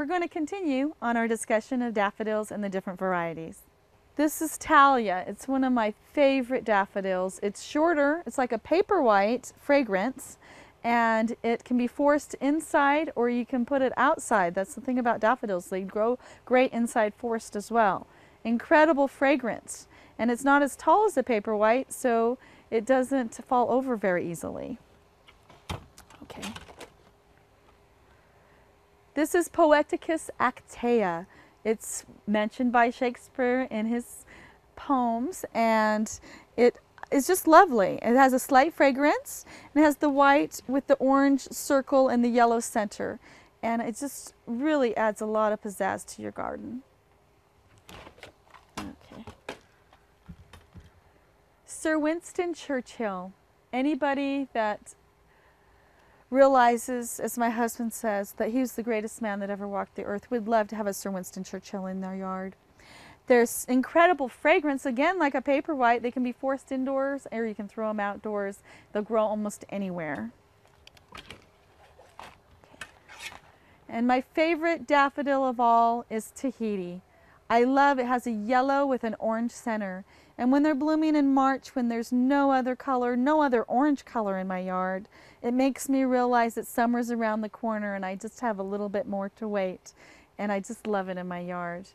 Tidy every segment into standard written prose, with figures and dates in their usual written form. We're going to continue on our discussion of daffodils and the different varieties. This is Talia. It's one of my favorite daffodils. It's shorter. It's like a paperwhite fragrance, and it can be forced inside or you can put it outside. That's the thing about daffodils. They grow great inside forced as well. Incredible fragrance. And it's not as tall as a paperwhite, so it doesn't fall over very easily. Okay. This is Poeticus Actea. It's mentioned by Shakespeare in his poems, and it is just lovely. It has a slight fragrance, and it has the white with the orange circle and the yellow center, and it just really adds a lot of pizzazz to your garden. Okay. Sir Winston Churchill. Anybody that realizes, as my husband says, that he was the greatest man that ever walked the earth would love to have a Sir Winston Churchill in their yard. There's incredible fragrance, again like a paperwhite. They can be forced indoors or you can throw them outdoors. They'll grow almost anywhere. And my favorite daffodil of all is Tahiti. I love it has a yellow with an orange center. And when they're blooming in March, when there's no other color, no other orange color in my yard, it makes me realize that summer's around the corner and I just have a little bit more to wait. And I just love it in my yard.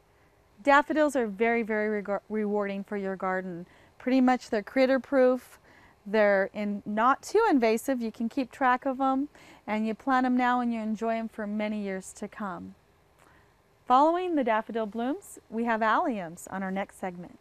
Daffodils are very, very rewarding for your garden. Pretty much they're critter proof. They're not too invasive. You can keep track of them, and you plant them now and you enjoy them for many years to come. Following the daffodil blooms, we have alliums on our next segment.